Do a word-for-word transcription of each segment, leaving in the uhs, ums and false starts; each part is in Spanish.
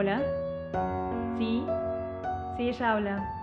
Hola. Sí. Sí, ella habla.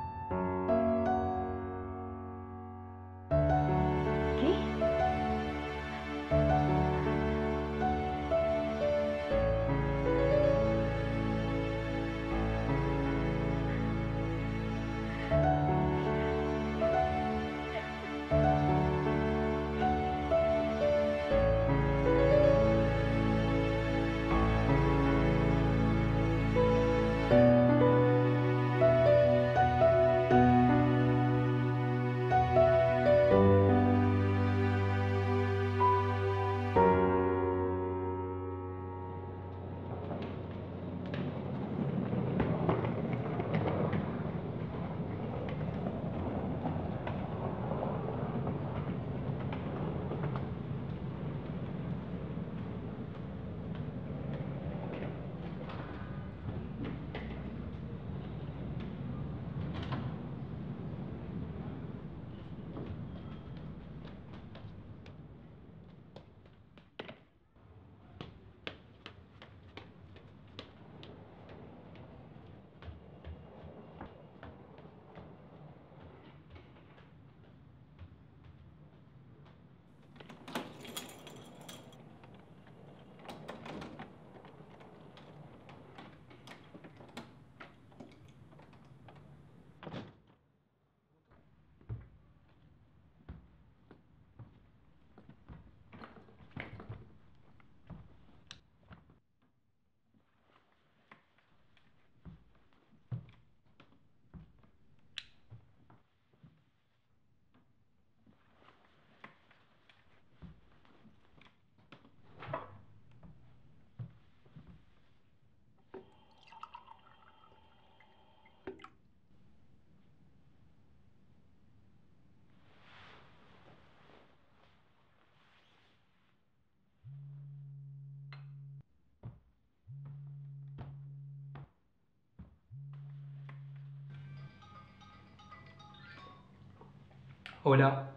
Hola.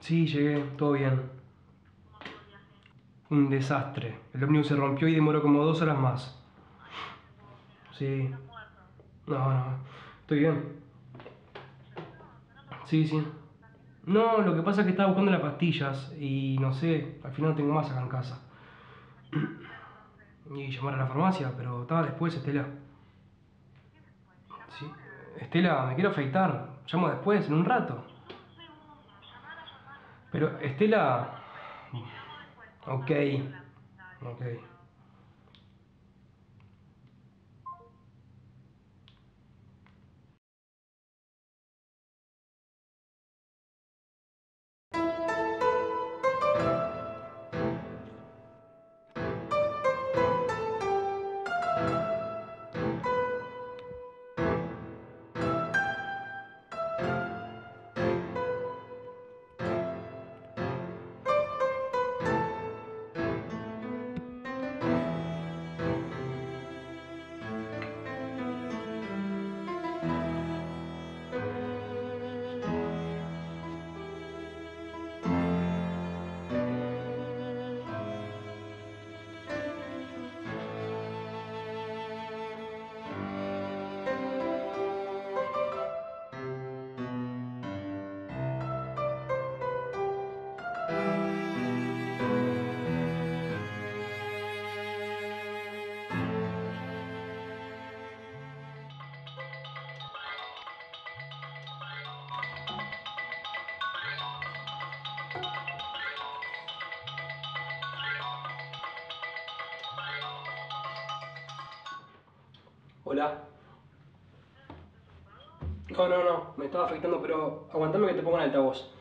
Sí, llegué, todo bien. Un desastre. El ómnibus se rompió y demoró como dos horas más. Sí. No, no. Estoy bien. Sí, sí. No, lo que pasa es que estaba buscando las pastillas y no sé, al final no tengo más acá en casa. Y llamar a la farmacia, pero estaba después, Estela. Sí. Estela, me quiero afeitar. Llamo después, en un rato. Pero, Estela... Ok. Ok. Hola. No, no, no, me estaba afectando, pero aguantame que te pongan altavoz.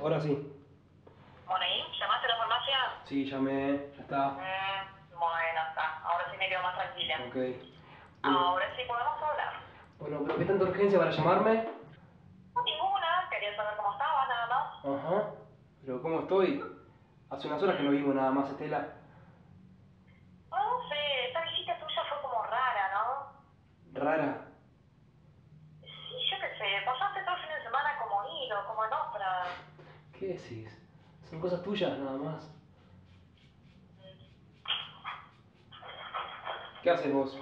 Ahora sí. Bueno, ¿y llamaste a la farmacia? Sí, llamé, ya está. Mm, bueno, está. Ahora sí me quedo más tranquila. Ok. Ahora sí podemos hablar. Bueno, pero ¿qué tanta urgencia para llamarme? No, ninguna. Quería saber cómo estabas, nada más. Ajá. Pero ¿cómo estoy? Hace unas horas que no vimos nada más, Estela. No sé, esta visita tuya fue como rara, ¿no? ¿Rara? Sí, yo qué sé, pasaste todo el fin de semana como hilo, como en ostras. ¿Qué decís? Son cosas tuyas nada más. ¿Qué haces vos?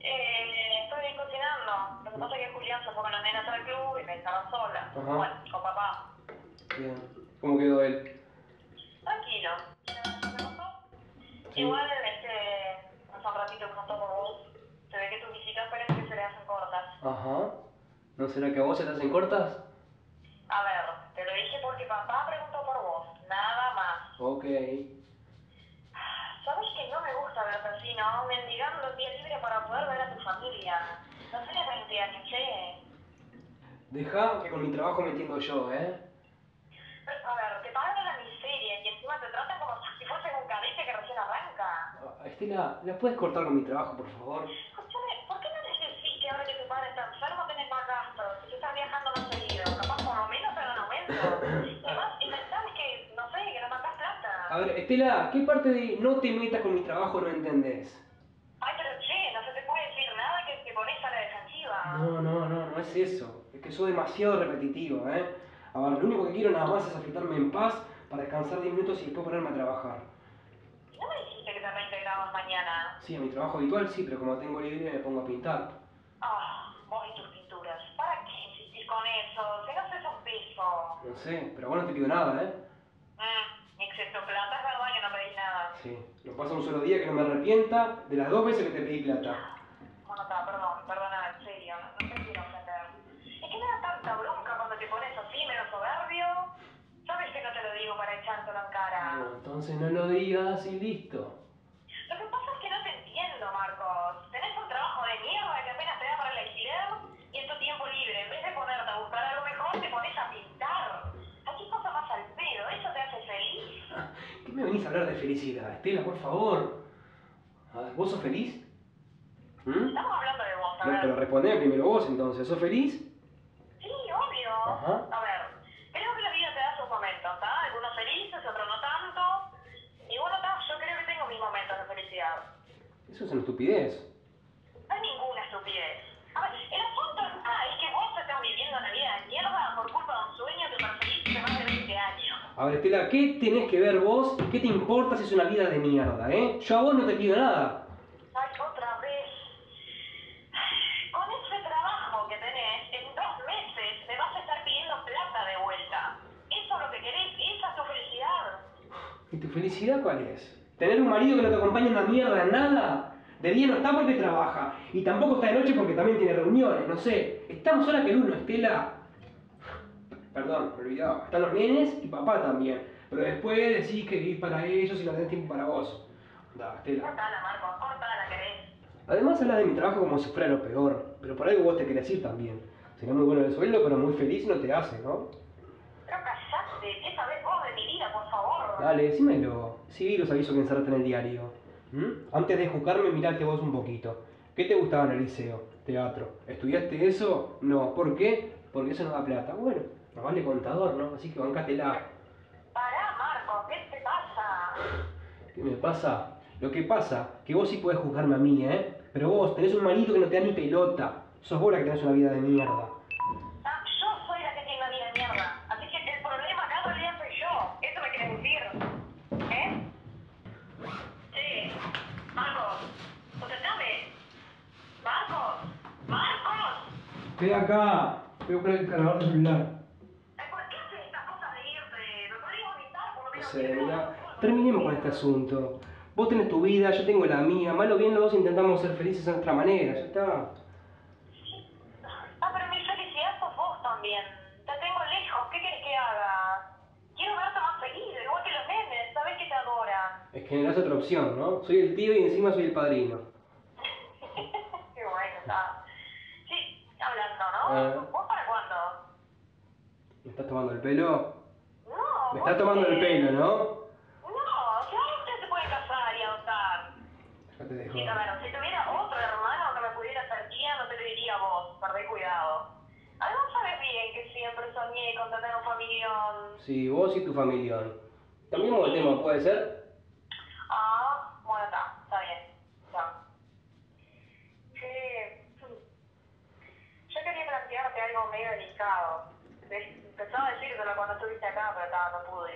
Eh, estoy cocinando. Lo que pasa es que Julián se fue con los nenas al club y me dejaron sola. Ajá. Bueno, con papá. Bien. ¿Cómo quedó él? Tranquilo. Sí. Igual, este, hace un ratito que no tomo vos, se ve que tus visitas parece que se le hacen cortas. Ajá. ¿No será que a vos se te hacen cortas? A ver, te lo dije porque papá preguntó por vos, nada más. Ok. Sabes que no me gusta verte así, ¿no? Mendigando los días libres para poder ver a tu familia. No sé la cantidad que sé. Dejá que con mi trabajo me entiendo yo, ¿eh? Pero, a ver, te pagan la miseria y encima te tratan como si fuese un cadete que recién arranca. Ah, Estela, ¿la puedes cortar con mi trabajo, por favor? Escúchame, ¿por qué no te decís que ahora que tu padre está enfermo tenés más gastos? Si tú estás viajando más seguido, capaz por lo menos te dan aumento. Además, ¿sabes que no sé, que no matás plata? A ver, Estela, ¿qué parte de no te metas con mi trabajo no entendés? Ay, pero che, no se te puede decir nada que te pones a la defensiva. No, no, no, no es eso. Es que soy demasiado repetitivo, ¿eh? A ver, lo único que quiero nada más es afectarme en paz para descansar diez minutos y después ponerme a trabajar. ¿No me dijiste que te reintegrabas mañana? Sí, a mi trabajo habitual sí, pero como tengo libre me pongo a pintar. Ah, oh, vos y tus pinturas. ¿Para qué insistís con eso? ¿Qué haces un piso? No sé, pero bueno, no te pido nada, ¿eh? Mmm, excepto plata, es verdad que no pedís nada. Sí, lo pasa un solo día que no me arrepienta de las dos veces que te pedí plata. Bueno, está, perdón, perdona, en serio, no, no te quiero ofender. Es que me da tanta bronca cuando te pones así, menos soberbio. Sabes que no te lo digo para echártelo en cara. No, entonces no lo digas y listo. Lo que pasa es que no te entiendo, Marcos. Tenés un trabajo de mierda que apenas te da para el alquiler y en tu tiempo libre, en vez de ponerte a buscar algo mejor, te pones a pintar. Aquí cosa más al pedo, ¿eso te hace feliz? ¿Qué me venís a hablar de felicidad, Estela, por favor? A ver, ¿vos sos feliz? ¿Mm? Estamos hablando de vos, a ver. No, pero respondeme primero vos entonces, ¿sos feliz? Ajá. A ver, creo que la vida te da sus momentos, ¿está? Algunos felices, otros no tanto. Y bueno, ¿tá? Yo creo que tengo mis momentos de felicidad. Eso es una estupidez. No es ninguna estupidez. A ver, el asunto ah, es que vos estás viviendo una vida de mierda por culpa de un sueño que perseguiste más de veinte años. A ver, Estela, ¿qué tenés que ver vos? ¿Qué te importa si es una vida de mierda, eh? Yo a vos no te pido nada. Ay, otra vez. Con ese trabajo que tenés, en dos meses me vas a estar pidiendo plata de vuelta. Eso es lo que querés, esa es tu felicidad. ¿Y tu felicidad cuál es? ¿Tener un marido que no te acompaña en la mierda en nada? De día no está porque trabaja, y tampoco está de noche porque también tiene reuniones, no sé. Estamos sola que el uno, Estela. Perdón, me olvidaba. Están los nenes y papá también. Pero después decís que vivís para ellos y no tenés tiempo para vos. Da, Estela. Cortala, Marco, cortala, querés. Además hablas de mi trabajo como si fuera lo peor, pero por algo vos te querés ir también. Sería muy bueno el sueldo, pero muy feliz no te hace, ¿no? Pero callate, ¿qué sabés vos de mi vida, por favor? Dale, decímelo. Sí, los avisos que encerraste en el diario. ¿Mm? Antes de juzgarme, mirate vos un poquito. ¿Qué te gustaba en el liceo? Teatro. ¿Estudiaste eso? No. ¿Por qué? Porque eso no da plata. Bueno, más vale contador, ¿no? Así que bancátela. Pará, Marco, ¿qué te pasa? ¿Qué me pasa? Lo que pasa, que vos sí podés juzgarme a mí, ¿eh? Pero vos tenés un marido que no te da ni pelota. Sos vos la que tenés una vida de mierda. Ah, yo soy la que tiene una vida de mierda. Así que el problema acá todo el día soy yo. Eso me querés decir. ¿Eh? Sí. Marcos. Contestame. Marcos. Marcos. Estoy acá. Voy a poner el cargador de celular. ¿Por qué haces estas cosas de irte? ¿Me podrías invitar por lo menos? No sé, mira. Terminemos con este asunto. Vos tenés tu vida, yo tengo la mía, mal o bien los dos intentamos ser felices de nuestra manera, ya está. Ah, pero mi felicidad sos vos también. Te tengo lejos, ¿qué querés que haga? Quiero verte más feliz, igual que los nenes, sabés que te adoran. Es que no es otra opción, ¿no? Soy el tío y encima soy el padrino. Qué bueno, está. Sí, hablando, ¿no? Eh. ¿Vos para cuándo? ¿Me estás tomando el pelo? No. Me estás tomando el pelo, ¿no? Te dejo. Sí, claro, si tuviera otro hermano que me pudiera hacer guía, no te lo diría a vos, perdé cuidado. Además sabes bien que siempre soñé con tener un familión. Sí, vos y tu familión. También sí. Volvemos, ¿puede ser? Ah, bueno, está, está bien. Está. Sí. Yo quería plantearte algo medio delicado. Te pensaba decírtelo cuando estuviste acá, pero tá, no pude.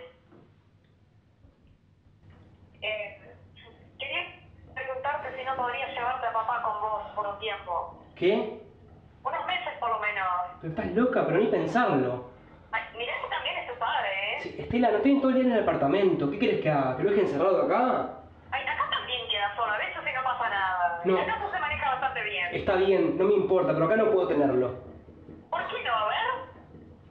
Eh, quería preguntarte si no podrías llevarte a papá con vos por un tiempo. ¿Qué? Unos meses por lo menos. Pero estás loca, pero ni pensarlo. Ay, mirá que también es tu padre, ¿eh? Sí, Estela, no estoy todo el día en el apartamento. ¿Qué querés que haga? ¿Que lo deje encerrado acá? Ay, acá también queda solo, a veces sí no pasa nada. No. Acá tú se maneja bastante bien. Está bien, no me importa, pero acá no puedo tenerlo. ¿Por qué no? A ver.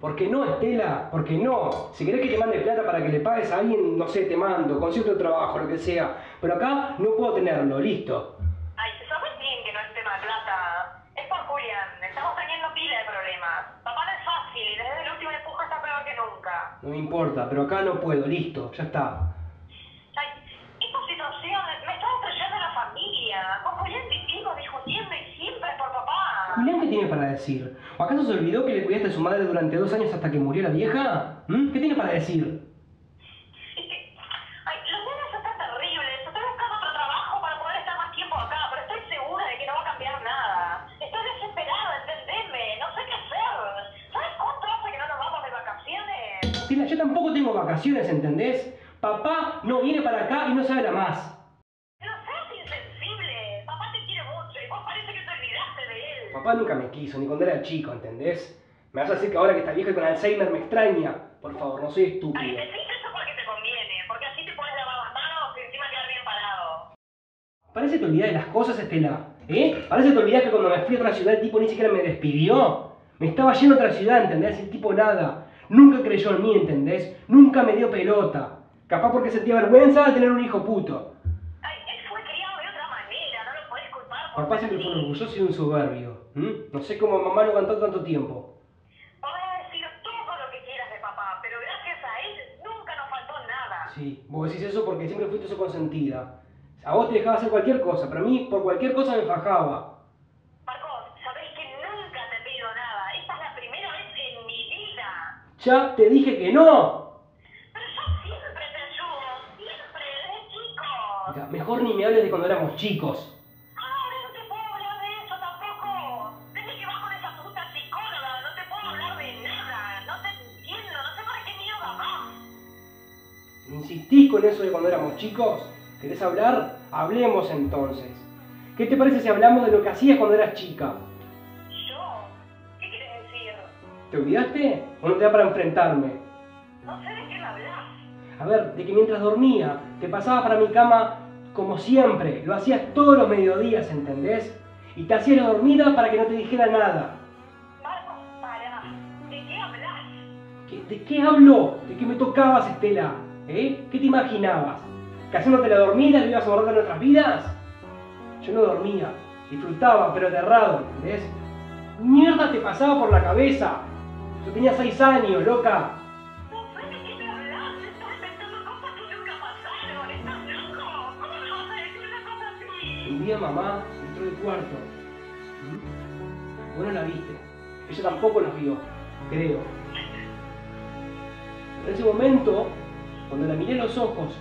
¿Por qué no, Estela? ¿Por qué no? Si querés que te mande plata para que le pagues a alguien, no sé, te mando, consigo otro trabajo, lo que sea. Pero acá no puedo tenerlo, listo. Ay, ¿sabes bien que no es tema de plata? Es por Julián, estamos teniendo pila de problemas. Papá no es fácil y desde el último empuje está peor que nunca. No me importa, pero acá no puedo, listo, ya está. Ay, esta situación me está destruyendo la familia. Con Julián vivimos discutiendo y siempre es por papá. ¿Julián qué tiene para decir? ¿O acaso se olvidó que le cuidaste a su madre durante dos años hasta que murió la vieja? ¿Mm? ¿Qué tiene para decir? Es que... Ay, los niños están terribles. Estoy buscando otro trabajo para poder estar más tiempo acá, pero estoy segura de que no va a cambiar nada. Estoy desesperada, entendeme. No sé qué hacer. ¿Sabes cuánto hace que no nos vamos de vacaciones? Tila, yo tampoco tengo vacaciones, ¿entendés? Papá no viene para acá y no se habla más. Papá nunca me quiso, ni cuando era chico, ¿entendés? Me vas a decir que ahora que está vieja y con Alzheimer me extraña. Por favor, no soy estúpido. Ay, decís eso porque te conviene, porque así te podés lavar las manos y encima quedar bien parado. Parece que te olvidás de las cosas, Estela, ¿eh? Parece que te olvidás que cuando me fui a otra ciudad el tipo ni siquiera me despidió. Me estaba yendo a otra ciudad, ¿entendés? El tipo nada. Nunca creyó en mí, ¿entendés? Nunca me dio pelota. Capaz porque sentía vergüenza de tener un hijo puto. Ay, él fue criado de otra manera, no lo podés culpar por... Papá siempre fue orgulloso y un soberbio. ¿Mm? No sé cómo mamá lo aguantó tanto tiempo. Podés decir todo lo que quieras de papá, pero gracias a él nunca nos faltó nada. Sí, vos decís eso porque siempre fuiste su consentida. A vos te dejaba hacer cualquier cosa, pero a mí por cualquier cosa me fajaba. Marcos, sabés que nunca te pido nada. Esta es la primera vez en mi vida. Ya te dije que no. Pero yo siempre te ayudo, siempre, desde chico. Ya, mejor ni me hables de cuando éramos chicos. ¿Insistís con eso de cuando éramos chicos? ¿Querés hablar? Hablemos entonces. ¿Qué te parece si hablamos de lo que hacías cuando eras chica? ¿Yo? ¿Qué querés decir? ¿Te olvidaste? ¿O no te da para enfrentarme? No sé de qué me hablas. A ver, de que mientras dormía, te pasabas para mi cama como siempre. Lo hacías todos los mediodías, ¿entendés? Y te hacías la dormida para que no te dijera nada. Marcos, pará. ¿De qué hablas? ¿Qué, ¿De qué hablo? ¿De qué me tocabas, Estela? ¿Eh? ¿Qué te imaginabas? ¿Que haciéndote la dormida le ibas a borrar de nuestras vidas? Yo no dormía, disfrutaba, pero aterrado, ¿entendés? ¡Mierda te pasaba por la cabeza! Yo tenía seis años, loca. No sé de qué me hablas, estás inventando cosas que nunca pasaron, estás loco. ¿Cómo me vas a decir una cosa así? Un día mamá entró del cuarto. ¿Mm? Vos no la viste, ella tampoco nos vio, creo. En ese momento, cuando la miré en los ojos,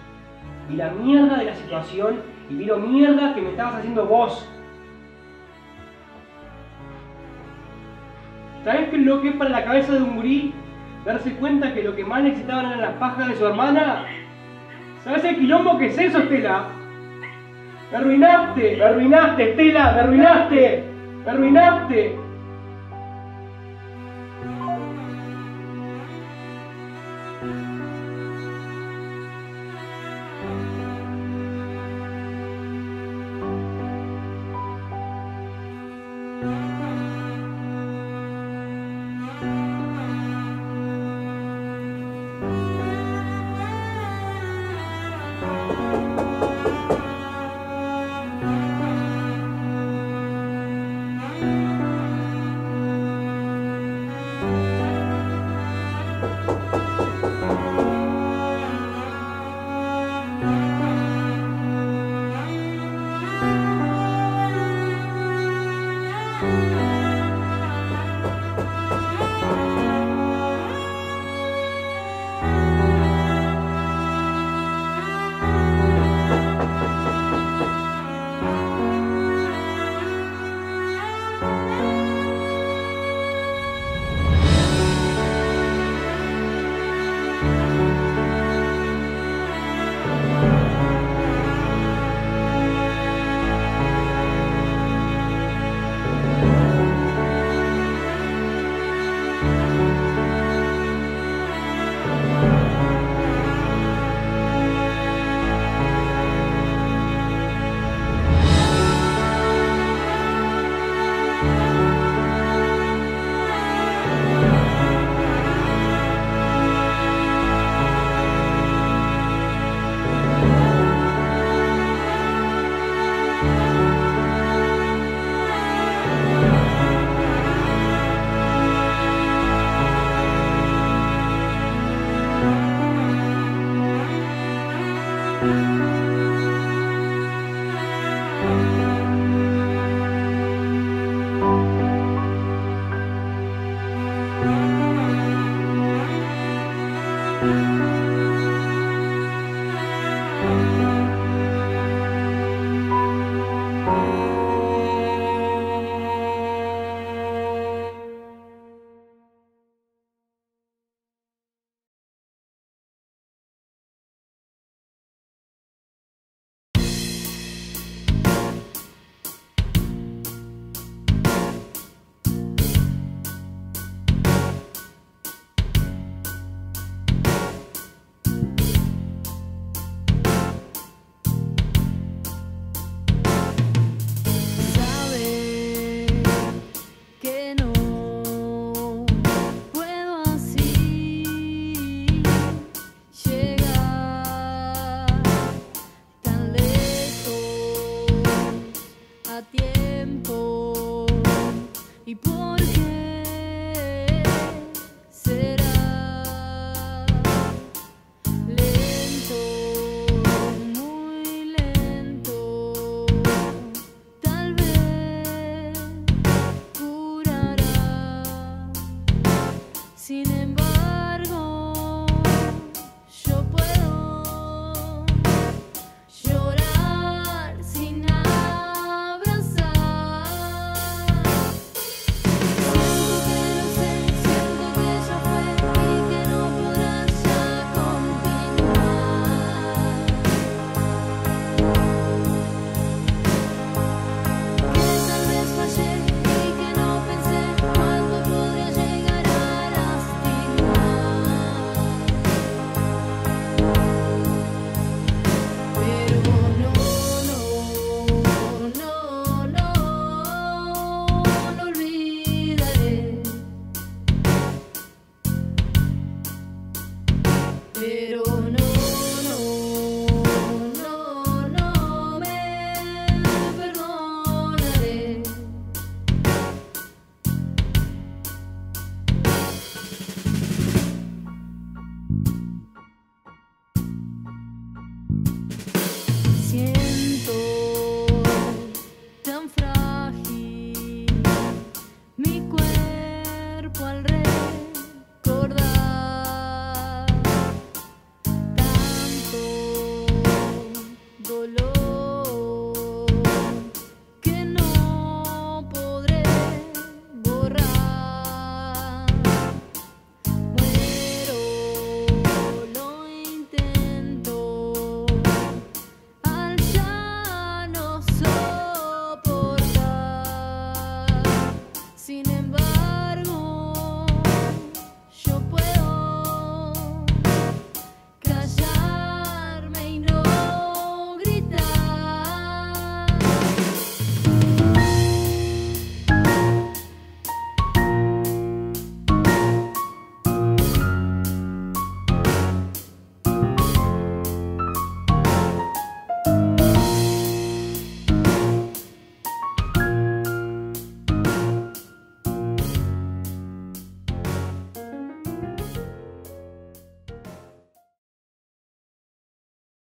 vi la mierda de la situación y vi lo mierda que me estabas haciendo vos. ¿Sabés qué es lo que es para la cabeza de un gurí? Darse cuenta que lo que más le excitaban eran las pajas de su hermana. ¿Sabés el quilombo que es eso, Estela? ¡Me arruinaste! ¡Me arruinaste, Estela! ¡Me arruinaste! ¡Me arruinaste!